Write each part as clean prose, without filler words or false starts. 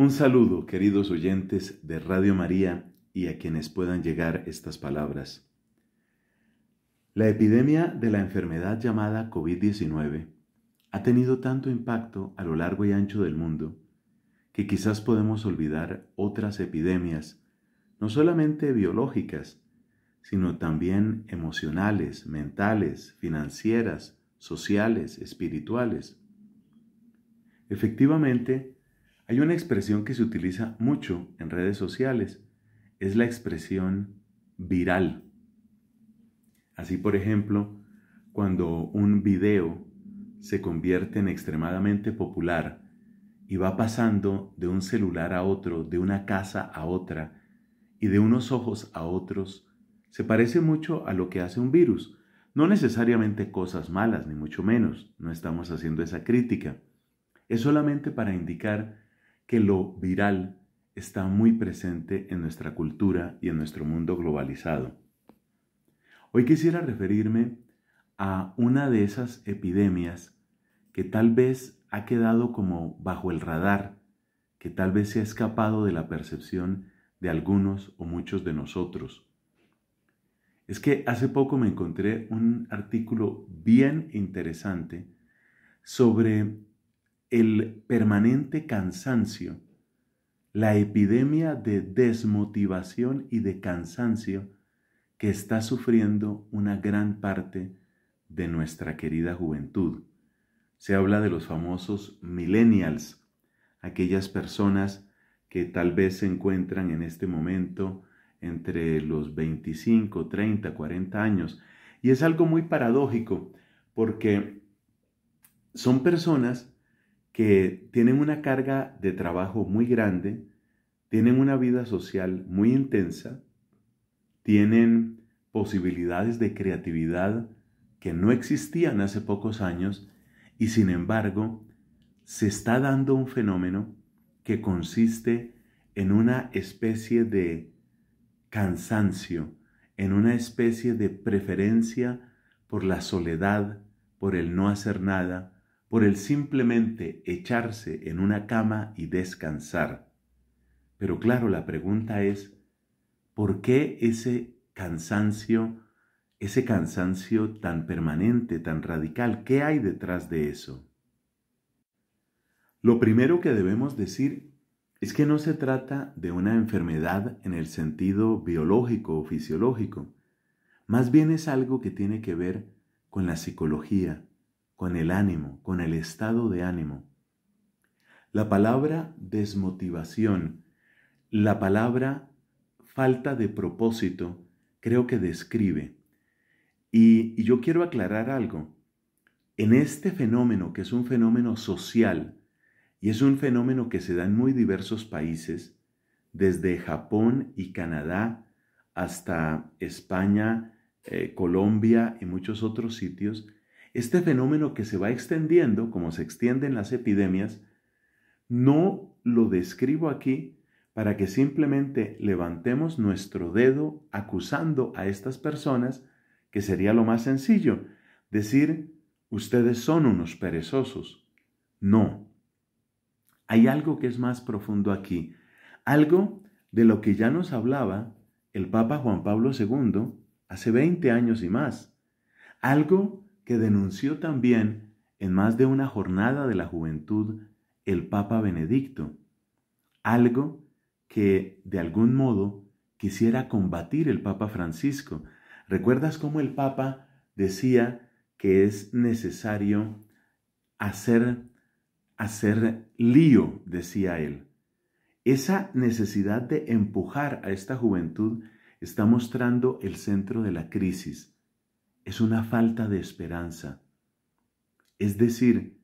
Un saludo, queridos oyentes de Radio María y a quienes puedan llegar estas palabras. La epidemia de la enfermedad llamada COVID-19 ha tenido tanto impacto a lo largo y ancho del mundo que quizás podemos olvidar otras epidemias, no solamente biológicas, sino también emocionales, mentales, financieras, sociales, espirituales. Efectivamente, hay una expresión que se utiliza mucho en redes sociales, es la expresión viral. Así, por ejemplo, cuando un video se convierte en extremadamente popular y va pasando de un celular a otro, de una casa a otra y de unos ojos a otros, se parece mucho a lo que hace un virus. No necesariamente cosas malas, ni mucho menos, no estamos haciendo esa crítica. Es solamente para indicar que lo viral está muy presente en nuestra cultura y en nuestro mundo globalizado. Hoy quisiera referirme a una de esas epidemias que tal vez ha quedado como bajo el radar, que tal vez se ha escapado de la percepción de algunos o muchos de nosotros. Es que hace poco me encontré un artículo bien interesante sobre el permanente cansancio, la epidemia de desmotivación y de cansancio que está sufriendo una gran parte de nuestra querida juventud. Se habla de los famosos millennials, aquellas personas que tal vez se encuentran en este momento entre los 25, 30, 40 años. Y es algo muy paradójico porque son personas que tienen una carga de trabajo muy grande, tienen una vida social muy intensa, tienen posibilidades de creatividad que no existían hace pocos años y sin embargo se está dando un fenómeno que consiste en una especie de cansancio, en una especie de preferencia por la soledad, por el no hacer nada, por el simplemente echarse en una cama y descansar. Pero claro, la pregunta es, ¿por qué ese cansancio tan permanente, tan radical? ¿Qué hay detrás de eso? Lo primero que debemos decir es que no se trata de una enfermedad en el sentido biológico o fisiológico. Más bien es algo que tiene que ver con la psicología, con el ánimo, con el estado de ánimo. La palabra desmotivación, la palabra falta de propósito, creo que describe. Y yo quiero aclarar algo. En este fenómeno, que es un fenómeno social, y es un fenómeno que se da en muy diversos países, desde Japón y Canadá hasta España, Colombia y muchos otros sitios, este fenómeno que se va extendiendo, como se extienden las epidemias, no lo describo aquí para que simplemente levantemos nuestro dedo acusando a estas personas, que sería lo más sencillo, decir, ustedes son unos perezosos. No. Hay algo que es más profundo aquí, algo de lo que ya nos hablaba el Papa Juan Pablo II hace 20 años y más, algo que denunció también en más de una jornada de la juventud el Papa Benedicto, algo que de algún modo quisiera combatir el Papa Francisco. ¿Recuerdas cómo el Papa decía que es necesario hacer lío, decía él? Esa necesidad de empujar a esta juventud está mostrando el centro de la crisis. Es una falta de esperanza. Es decir,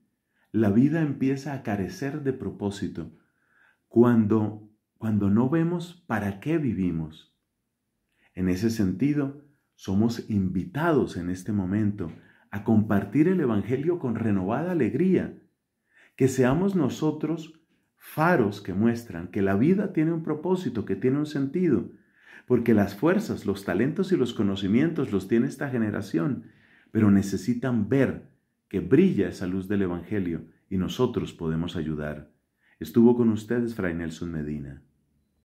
la vida empieza a carecer de propósito cuando no vemos para qué vivimos. En ese sentido, somos invitados en este momento a compartir el Evangelio con renovada alegría, que seamos nosotros faros que muestran que la vida tiene un propósito, que tiene un sentido, porque las fuerzas, los talentos y los conocimientos los tiene esta generación, pero necesitan ver que brilla esa luz del Evangelio y nosotros podemos ayudar. Estuvo con ustedes Fray Nelson Medina.